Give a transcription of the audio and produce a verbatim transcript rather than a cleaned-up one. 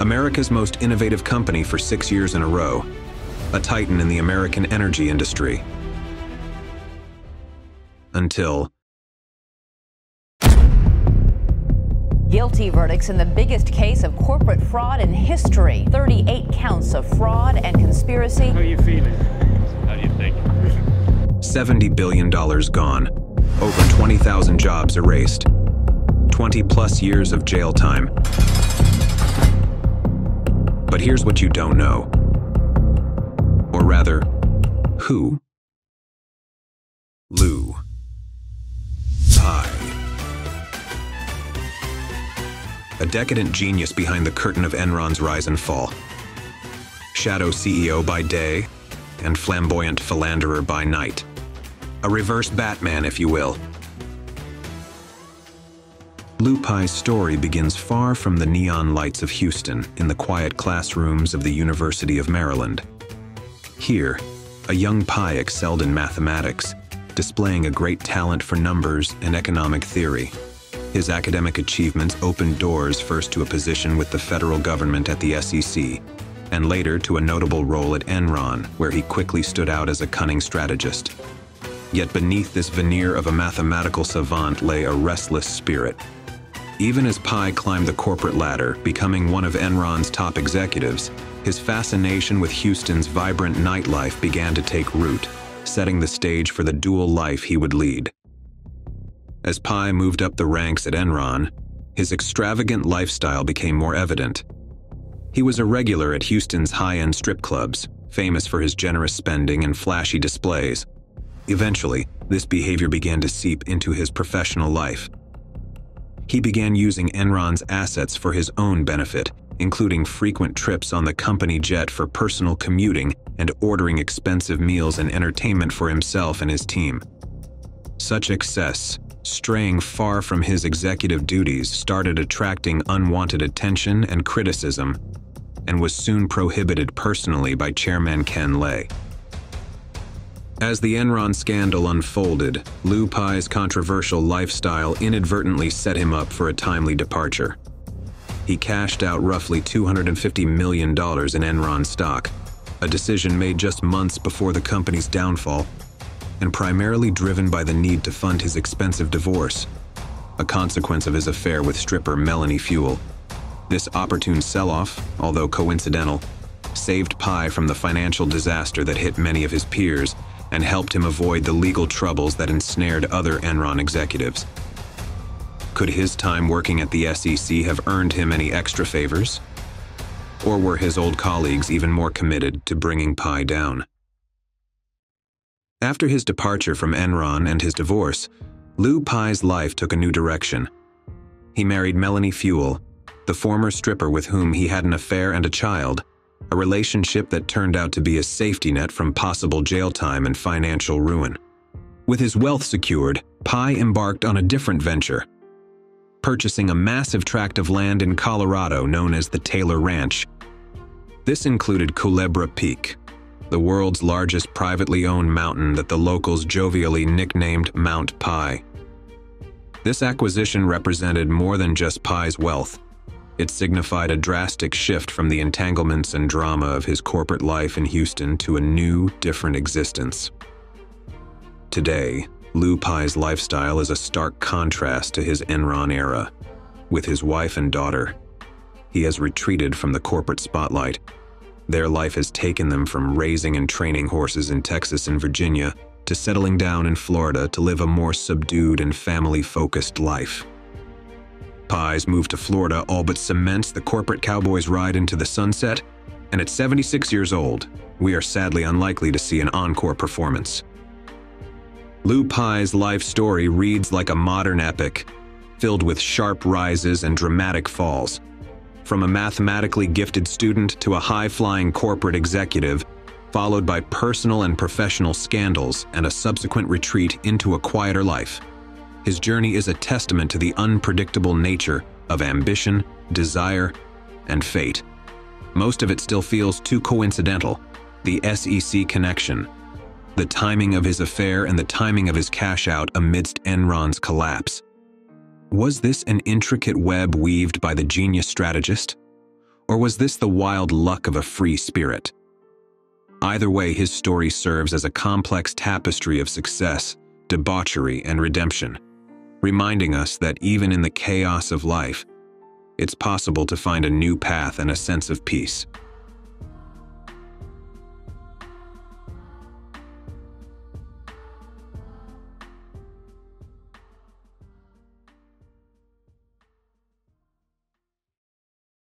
America's most innovative company for six years in a row, a titan in the American energy industry. Until... Guilty verdicts in the biggest case of corporate fraud in history. thirty-eight counts of fraud and conspiracy. How are you feeling? How do you think? seventy billion dollars gone. Over twenty thousand jobs erased. twenty plus years of jail time. But here's what you don't know. Or rather, who? Lou Pai. A decadent genius behind the curtain of Enron's rise and fall. Shadow C E O by day and flamboyant philanderer by night. A reverse Batman, if you will. Lou Pai's story begins far from the neon lights of Houston in the quiet classrooms of the University of Maryland. Here, a young Pai excelled in mathematics, displaying a great talent for numbers and economic theory. His academic achievements opened doors first to a position with the federal government at the S E C, and later to a notable role at Enron, where he quickly stood out as a cunning strategist. Yet beneath this veneer of a mathematical savant lay a restless spirit. Even as Pai climbed the corporate ladder, becoming one of Enron's top executives, his fascination with Houston's vibrant nightlife began to take root, setting the stage for the dual life he would lead. As Pai moved up the ranks at Enron, his extravagant lifestyle became more evident. He was a regular at Houston's high-end strip clubs, famous for his generous spending and flashy displays. Eventually, this behavior began to seep into his professional life. He began using Enron's assets for his own benefit, including frequent trips on the company jet for personal commuting and ordering expensive meals and entertainment for himself and his team. Such excess, straying far from his executive duties, started attracting unwanted attention and criticism, and was soon prohibited personally by Chairman Ken Lay. As the Enron scandal unfolded, Lou Pai's controversial lifestyle inadvertently set him up for a timely departure. He cashed out roughly two hundred fifty million dollars in Enron stock, a decision made just months before the company's downfall, and primarily driven by the need to fund his expensive divorce, a consequence of his affair with stripper Melanie Fuel. This opportune sell-off, although coincidental, saved Pai from the financial disaster that hit many of his peers and helped him avoid the legal troubles that ensnared other Enron executives. Could his time working at the S E C have earned him any extra favors? Or were his old colleagues even more committed to bringing Pai down? After his departure from Enron and his divorce, Lou Pai's life took a new direction. He married Melanie Fuel, the former stripper with whom he had an affair and a child, a relationship that turned out to be a safety net from possible jail time and financial ruin. With his wealth secured, Pai embarked on a different venture, purchasing a massive tract of land in Colorado known as the Taylor Ranch. This included Culebra Peak, the world's largest privately owned mountain that the locals jovially nicknamed Mount Pai. This acquisition represented more than just Pai's wealth. It signified a drastic shift from the entanglements and drama of his corporate life in Houston to a new, different existence. Today, Lou Pai's lifestyle is a stark contrast to his Enron era. With his wife and daughter, he has retreated from the corporate spotlight. Their life has taken them from raising and training horses in Texas and Virginia to settling down in Florida to live a more subdued and family-focused life. Pai's move to Florida all but cements the corporate cowboy's ride into the sunset, and at seventy-six years old, we are sadly unlikely to see an encore performance. Lou Pai's life story reads like a modern epic, filled with sharp rises and dramatic falls. From a mathematically gifted student to a high-flying corporate executive, followed by personal and professional scandals and a subsequent retreat into a quieter life. His journey is a testament to the unpredictable nature of ambition, desire, and fate. Most of it still feels too coincidental. The S E C connection, the timing of his affair, and the timing of his cash out amidst Enron's collapse. Was this an intricate web weaved by the genius strategist? Or was this the wild luck of a free spirit? Either way, his story serves as a complex tapestry of success, debauchery, and redemption, reminding us that even in the chaos of life, it's possible to find a new path and a sense of peace.